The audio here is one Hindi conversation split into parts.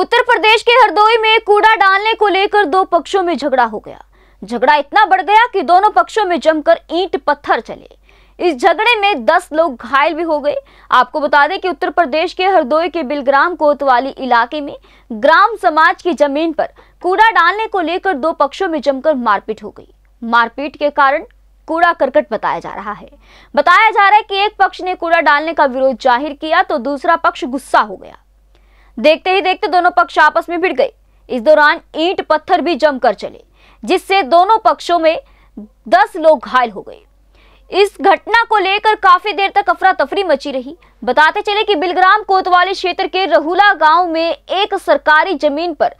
उत्तर प्रदेश के हरदोई में कूड़ा डालने को लेकर दो पक्षों में झगड़ा हो गया। झगड़ा इतना बढ़ गया कि दोनों पक्षों में जमकर ईंट पत्थर चले। इस झगड़े में 10 लोग घायल भी हो गए। आपको बता दें कि उत्तर प्रदेश के हरदोई के बिलग्राम कोतवाली इलाके में ग्राम समाज की जमीन पर कूड़ा डालने को लेकर दो पक्षों में जमकर मारपीट हो गई। मारपीट के कारण कूड़ा करकट बताया जा रहा है। बताया जा रहा है कि एक पक्ष ने कूड़ा डालने का विरोध जाहिर किया तो दूसरा पक्ष गुस्सा हो गया। देखते ही देखते दोनों पक्ष आपस में भिड़ गए। इस दौरान ईंट पत्थर भी जमकर चले, जिससे दोनों पक्षों में 10 लोग घायल हो गए। इस घटना को लेकर काफी देर तक अफरा तफरी मची रही। बताते चले कि बिलग्राम कोतवाली क्षेत्र के रहुला गांव में एक सरकारी जमीन पर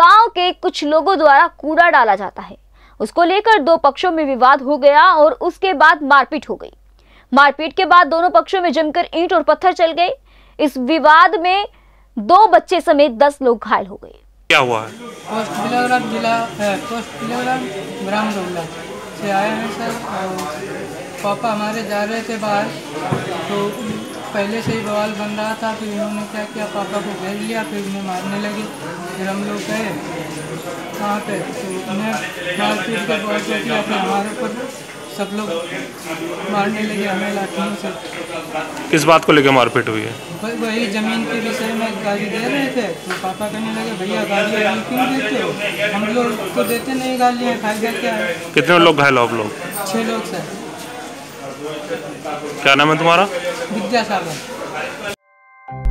गांव के कुछ लोगों द्वारा कूड़ा डाला जाता है। उसको लेकर दो पक्षों में विवाद हो गया और उसके बाद मारपीट हो गई। मारपीट के बाद दोनों पक्षों में जमकर ईंट और पत्थर चल गए। इस विवाद में 2 बच्चे समेत 10 लोग घायल हो गए। क्या हुआ? ग्राम से आए हैं सर, पापा हमारे जा रहे थे बाहर, तो पहले से ही बवाल बन रहा था। फिर इन्होंने क्या किया, पापा को घेर लिया, फिर उन्हें मारने लगे। फिर हम लोग गए वहाँ पे, तो उन्हें मारपीट कर बहुत किया, फिर हमारे ऊपर सब लोग मारने लगे, हमें लाठियों से। किस बात को लेकर मारपीट हुई है? वही जमीन के विषय में गाली दे रहे थे, तो पापा कहने लगे भैया गालियाँ क्यों देते हो, हम लोग तो देते नहीं गालियाँ, खाई गए क्या। कितने लोग घायल हो आप लोग? 6 लोग सर। क्या नाम है तुम्हारा? विद्यासागर।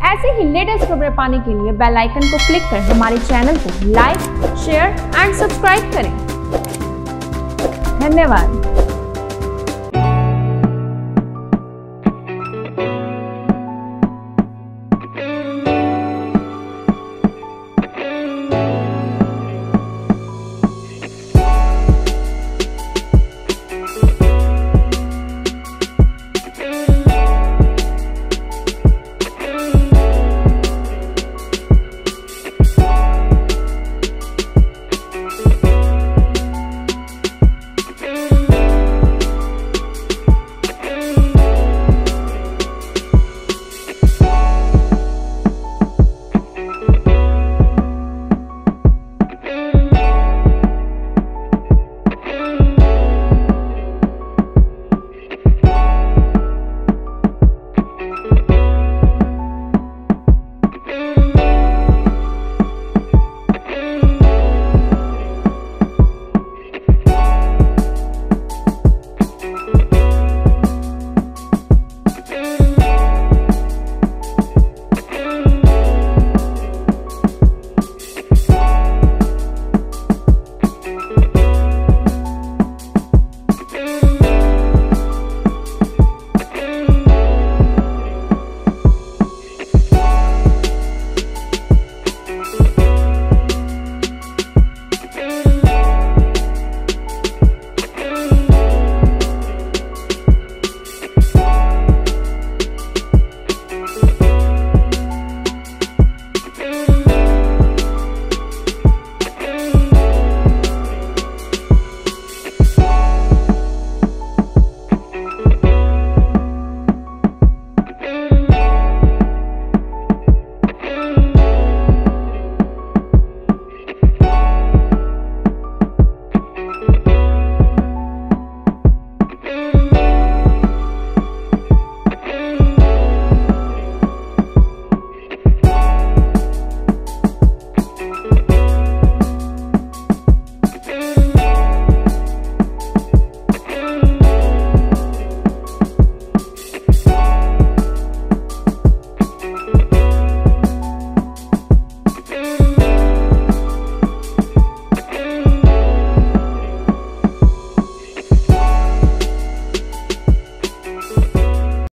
ऐसे ही लेटेस्ट खबरें पाने के लिए बेल आइकन को क्लिक कर हमारे चैनल को लाइक, शेयर एंड सब्सक्राइब करें। धन्यवाद।